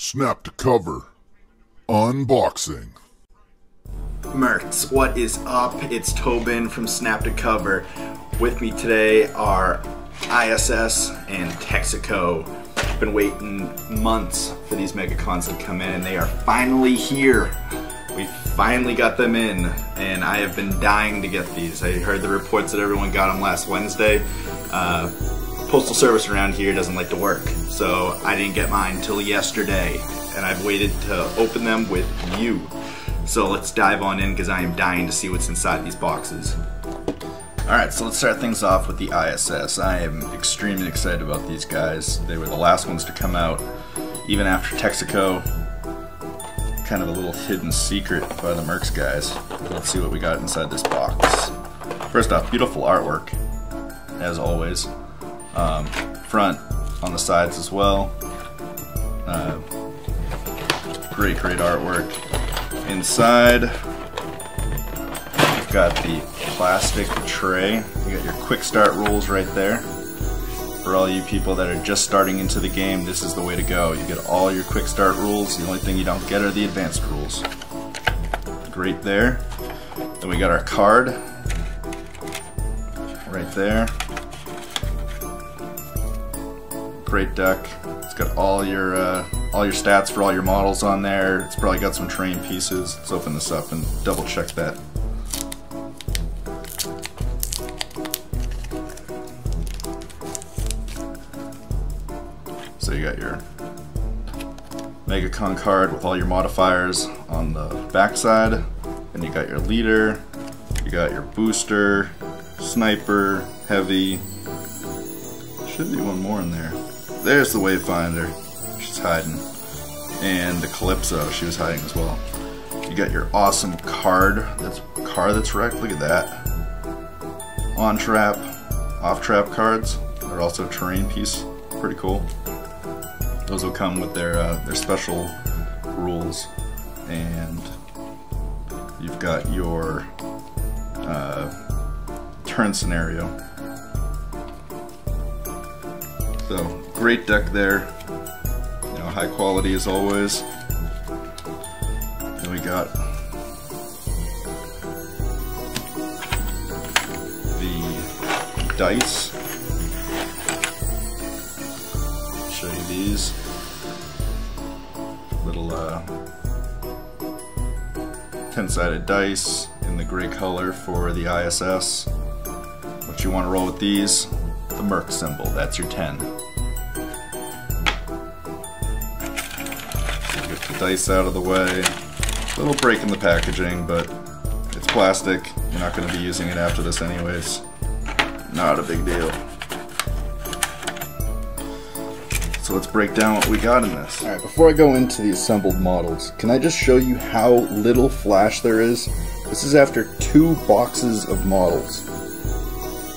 Snap to Cover unboxing. Mertz, what is up? It's Tobin from Snap to Cover. With me today are ISS and Texico. I've been waiting months for these MegaCons to come in, and they are finally here. We finally got them in, and I have been dying to get these. I heard the reports that everyone got them last Wednesday. Postal service around here doesn't like to work, so I didn't get mine till yesterday, and I've waited to open them with you. So let's dive on in, because I am dying to see what's inside these boxes. Alright, so let's start things off with the ISS. I am extremely excited about these guys. They were the last ones to come out, even after Texico. Kind of a little hidden secret by the Mertz guys. Let's see what we got inside this box. First off, beautiful artwork, as always. Front, on the sides as well. Great artwork. Inside, you've got the plastic tray. You got your quick start rules right there. For all you people that are just starting into the game, this is the way to go. You get all your quick start rules. The only thing you don't get are the advanced rules. Great there. Then we got our card right there. Great deck. It's got all your stats for all your models on there. It's probably got some terrain pieces. Let's open this up and double check that. So you got your MegaCon card with all your modifiers on the backside, and you got your leader, you got your booster, sniper, heavy. Should be one more in there. There's the Wavefinder, she's hiding, and the Calypso, she was hiding as well. You got your awesome card that's wrecked, look at that. On trap, off trap cards, they're also a terrain piece, pretty cool. Those will come with their special rules, and you've got your turn scenario. So, great deck there, you know, high quality as always. Then we got the dice. I'll show you these. Little 10-sided dice in the gray color for the ISS. What you want to roll with these, the Mertz symbol, that's your 10. Get the dice out of the way. A little break in the packaging, but it's plastic. You're not going to be using it after this anyways. Not a big deal. So let's break down what we got in this. Alright, before I go into the assembled models, can I just show you how little flash there is? This is after 2 boxes of models,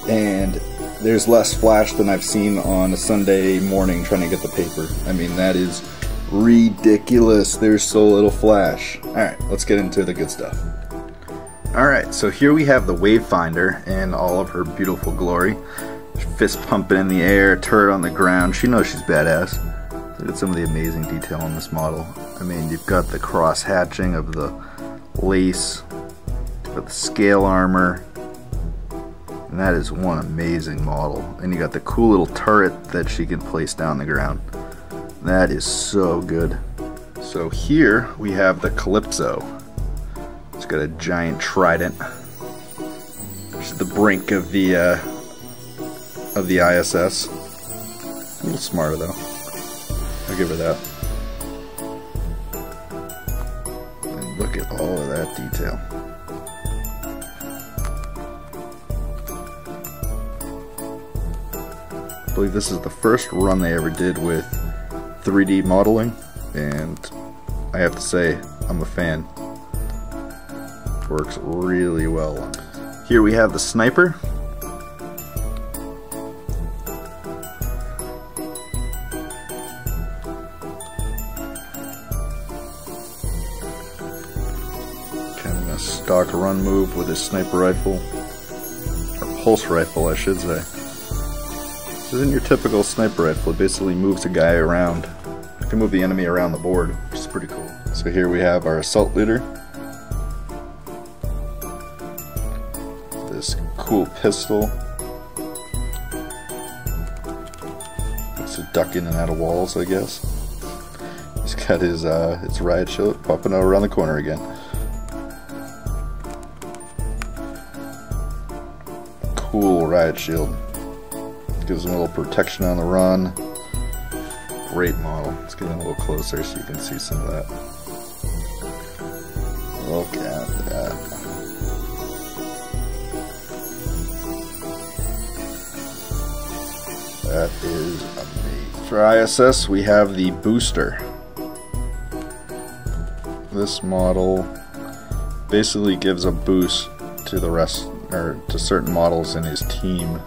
and there's less flash than I've seen on a Sunday morning trying to get the paper. I mean, that is ridiculous. There's so little flash. Alright, let's get into the good stuff. Alright, so here we have the Wavefinder in all of her beautiful glory. Fist pumping in the air, turret on the ground. She knows she's badass. Look at some of the amazing detail on this model. I mean, you've got the cross hatching of the lace, you've got the scale armor. And that is one amazing model. And you got the cool little turret that she can place down the ground. That is so good. So here we have the Calypso. It's got a giant trident. It's at the brink of the ISS. A little smarter though. I'll give her that. And look at all of that detail. I believe this is the first run they ever did with 3D modeling, and I have to say, I'm a fan. It works really well. Here we have the sniper. Kind of a stock run move with his sniper rifle, or pulse rifle I should say. This isn't your typical sniper rifle, it basically moves a guy around can move the enemy around the board, which is pretty cool. So here we have our assault leader. This cool pistol. It's a duck in and out of walls, I guess. He's got his its riot shield popping out around the corner again. Cool riot shield. Gives him a little protection on the run. Great model. Let's get in a little closer so you can see some of that. Look at that. That is amazing. For ISS, we have the booster. This model basically gives a boost to the rest, or to certain models in his team.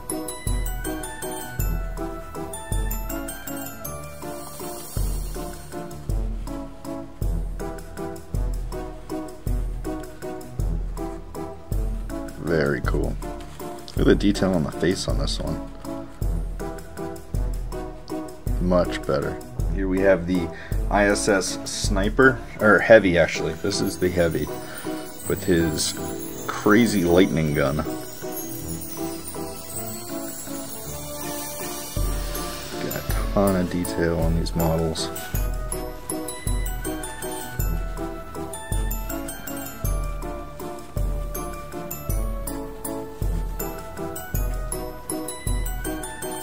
Very cool. Look at the detail on the face on this one. Much better. Here we have the ISS sniper, or heavy actually. This is the heavy with his crazy lightning gun. Got a ton of detail on these models.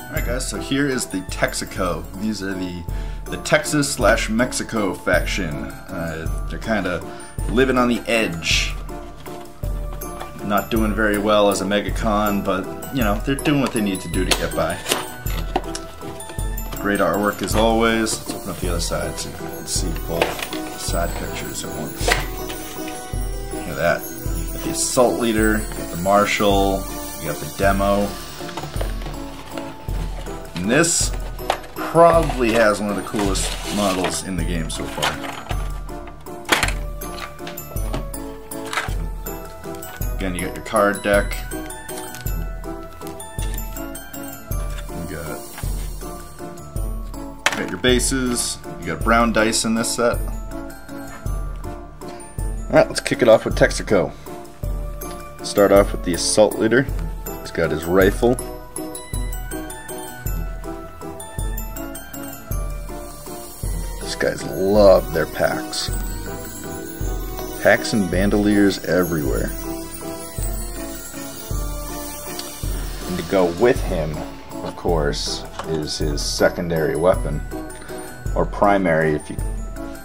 Alright guys, so here is the Texico. These are the Texas/Mexico faction. They're kind of living on the edge. Not doing very well as a MegaCon, but you know, they're doing what they need to do to get by. Great artwork as always. Let's open up the other side so you can see both side pictures at once. Look at that. You got the assault leader, you got the marshal, you got the demo. And this probably has one of the coolest models in the game so far. Again, you got your card deck. You got your bases. You got brown dice in this set. Alright, let's kick it off with Texico. Start off with the assault leader. He's got his rifle. Guys love their packs. Packs and bandoliers everywhere. And to go with him, of course, is his secondary weapon, or primary if you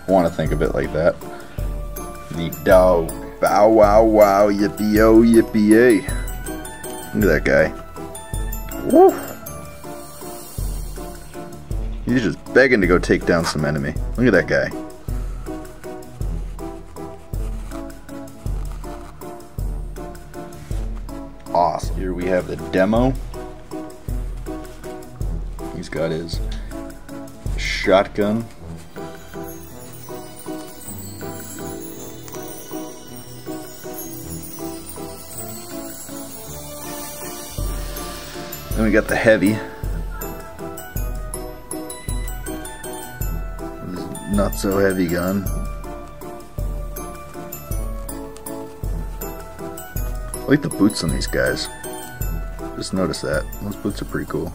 want to think of it like that. The dog. Bow wow wow yippee oh yippee yay. Look at that guy. Woo! He's just begging to go take down some enemy. Look at that guy. Awesome. Here we have the demo. He's got his shotgun. Then we got the heavy. Not so heavy gun. I like the boots on these guys. Just noticed that. Those boots are pretty cool.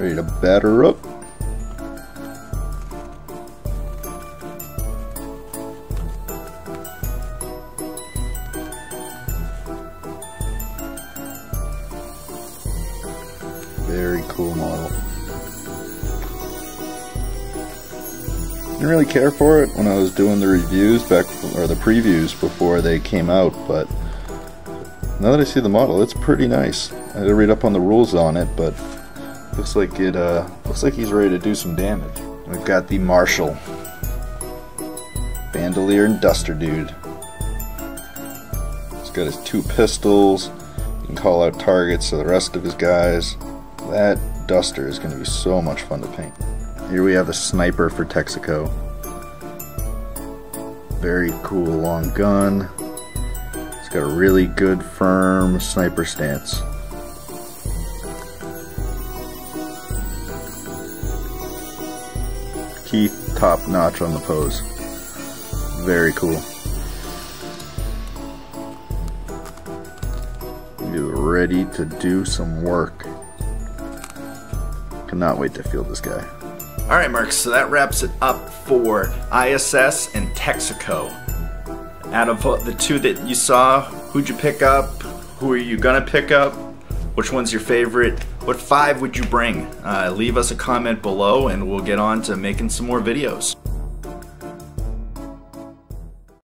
Ready to batter up. Very cool model. Didn't really care for it when I was doing the reviews back, or the previews before they came out, but now that I see the model, it's pretty nice. I had to read up on the rules on it, but looks like it looks like he's ready to do some damage. We've got the marshal, bandolier and duster dude. He's got his two pistols. You can call out targets to the rest of his guys. That duster is going to be so much fun to paint. Here we have the sniper for Texico. Very cool long gun. It's got a really good firm sniper stance. key top notch on the pose. Very cool. You're ready to do some work. Cannot wait to field this guy. Alright, Mark, so that wraps it up for ISS and Texico. Out of the two that you saw, who'd you pick up? Who are you gonna pick up? Which one's your favorite? What 5 would you bring? Leave us a comment below and we'll get on to making some more videos.